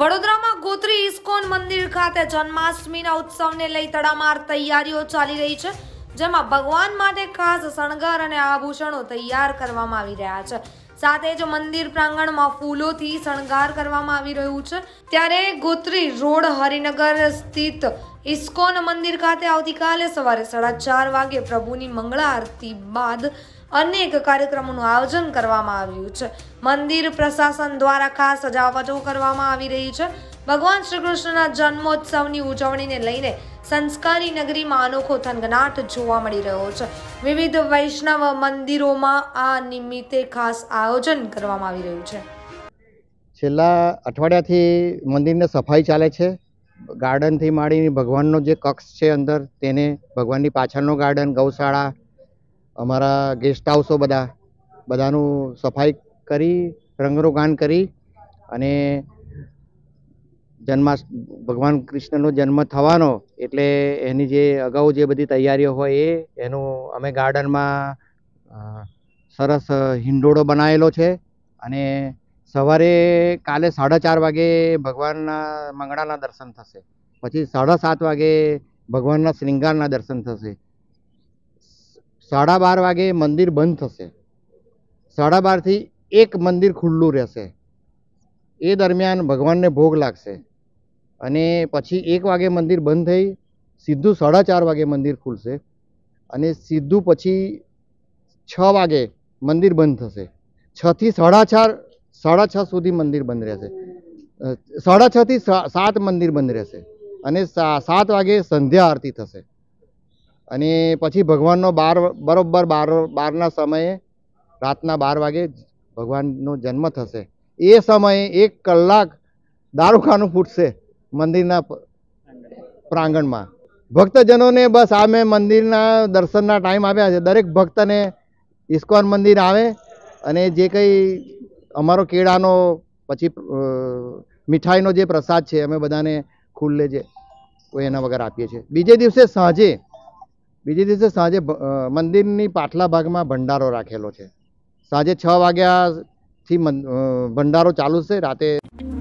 વડોદરામાં ગોત્રી ઇસ્કોન મંદિર ખાતે જન્માષ્ટમીના ઉત્સવને લઈ તડામાર તૈયારીઓ ચાલી રહી છે, જેમાં ભગવાન માટે ખાસ શણગાર અને આભૂષણો તૈયાર કરવામાં આવી રહ્યા છે। સાથે જ મંદિર પ્રાંગણમાં ફૂલોથી શણગાર કરવામાં આવી રહ્યું છે। ત્યારે ગોત્રી રોડ હરિનગર સ્થિત ઇસ્કોન મંદિર ખાતે આવતીકાલે સવારે 4:30 વાગે પ્રભુની મંગળા આરતી બાદ अनेक कार्यक्रमों आयोजन करवामां आव्युं छे। मंदिर प्रशासन द्वारा खास सजावटो करवामां आवी रही है। भगवान श्रीकृष्णना जन्मोत्सवनी उजवणीने लईने संस्कारी नगरीमां अनोखो थनगनाट जोवा मळी रह्यो छे। विविध वैष्णव मंदिरोमां आ निमित्ते खास आयोजन करवामां आवी रह्युं छे। छेल्ला अठवाडियाथी मंदिरने सफाई चाले छे। गार्डनथी माळीने भगवाननो जे कक्ष छे अंदर तेने भगवाननी पाछळनो गार्डन, गौशाला, अमरा गेस्ट हाउसों बधानु सफाई करी, रंगरोगान करी अने भगवान कृष्णनो जन्म थवानो एटले एनी जे अगाऊ जे बधी तैयारीओ होय ए एनो अमे गार्डनमां सरस हिंडोळो बनावेलो छे। अने सवारे काले 4:30 वागे भगवानना मंगळाना दर्शन थशे, पछी 7:30 वागे भगवानना श्रृंगारना दर्शन थशे। 12:30 वागे मंदिर बंद थशे। 12:30 थी एक मंदिर खुल्लू रहेशे। ए दरमियान भगवान ने भोग लागशे अने पछी 1 वागे मंदिर बंद थई सीधू 4:30 वागे मंदिर खुलशे अने सीधू पछी 6 वागे मंदिर बंद थशे। 6 थी 4:30 6:30 सुधी मंदिर बंद रहेशे। 6:30 थी 7 मंदिर बंद रहेशे अने 7 वागे संध्या आरती थशे अने पछी भगवाननो बरोबर 12 समये रातना 12 वागे भगवाननो जन्म थशे। ए समये 1 कलाक दारूखानु फूटशे मंदिरना प्रांगणमां। भक्तजनोने बस आ में मंदिरना दर्शनना टाइम आव्या छे। दरेक भक्तने इस्कोन मंदिर आवे अने जे कंई अमारो केळानो पछी मिठाईनो जे प्रसाद छे अमे बधाने खुल्ले जे कोई एना वगर आपीए छे। बीजे दिवसे साँजे मंदिरनी पाटला भागमां भंडारो राखेलो छे। साँजे 6 वाग्याथी भंडारो चालू छे। राते